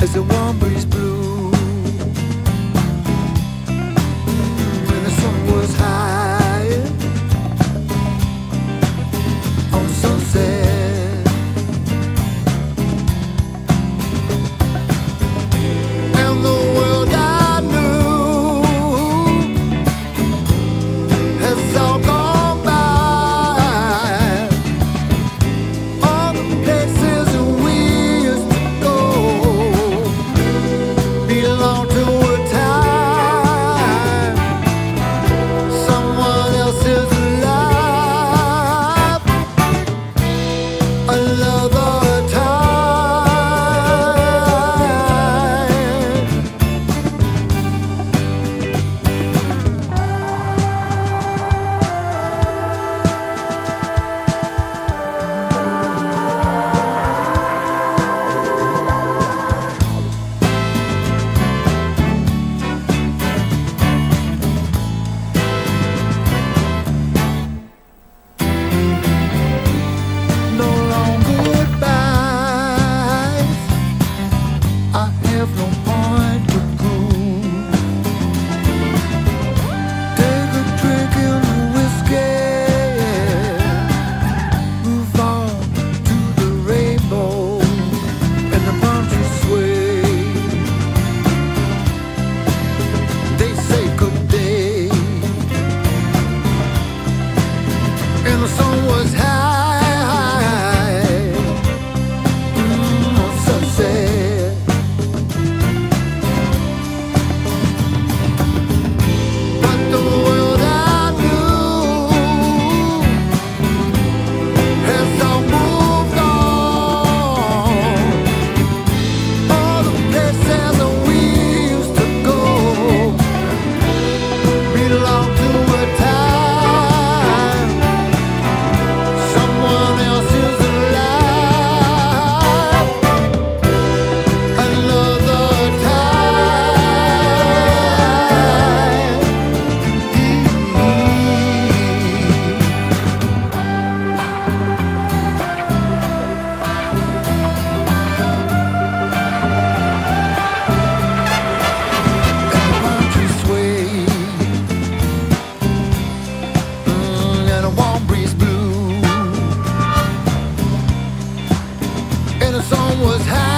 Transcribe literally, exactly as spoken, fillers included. as the warm breeze blew. When the sun was high on sunset, and the world I knew has all gone. Another time. And the sun was high, mm, on sunset. But the world I knew has all moved on. All the places that we used to go belong to a time. Was high.